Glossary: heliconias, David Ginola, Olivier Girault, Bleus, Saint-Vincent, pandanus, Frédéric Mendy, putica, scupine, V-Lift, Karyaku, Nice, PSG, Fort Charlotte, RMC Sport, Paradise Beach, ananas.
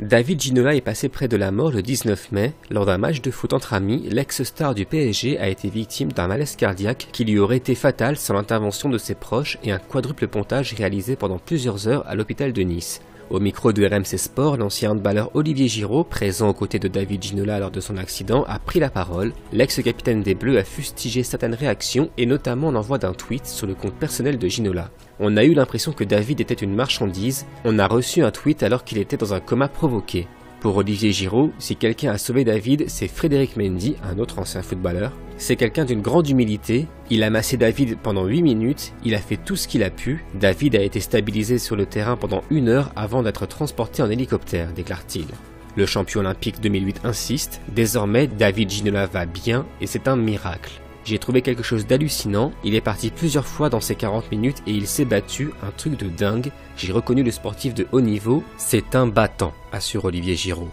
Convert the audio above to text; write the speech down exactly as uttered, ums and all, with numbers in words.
David Ginola est passé près de la mort le dix-neuf mai. Lors d'un match de foot entre amis, l'ex-star du P S G a été victime d'un malaise cardiaque qui lui aurait été fatal sans l'intervention de ses proches et un quadruple pontage réalisé pendant plusieurs heures à l'hôpital de Nice. Au micro de R M C Sport, l'ancien handballeur Olivier Girault, présent aux côtés de David Ginola lors de son accident, a pris la parole. L'ex-capitaine des Bleus a fustigé certaines réactions et notamment l'envoi d'un tweet sur le compte personnel de Ginola. On a eu l'impression que David était une marchandise, on a reçu un tweet alors qu'il était dans un coma provoqué. Pour Olivier Girault, si quelqu'un a sauvé David, c'est Frédéric Mendy, un autre ancien footballeur. C'est quelqu'un d'une grande humilité, il a massé David pendant huit minutes, il a fait tout ce qu'il a pu. David a été stabilisé sur le terrain pendant une heure avant d'être transporté en hélicoptère, déclare-t-il. Le champion olympique deux mille huit insiste, désormais David Ginola va bien et c'est un miracle. J'ai trouvé quelque chose d'hallucinant, il est parti plusieurs fois dans ses quarante minutes et il s'est battu, un truc de dingue. J'ai reconnu le sportif de haut niveau, c'est un battant, assure Olivier Girault.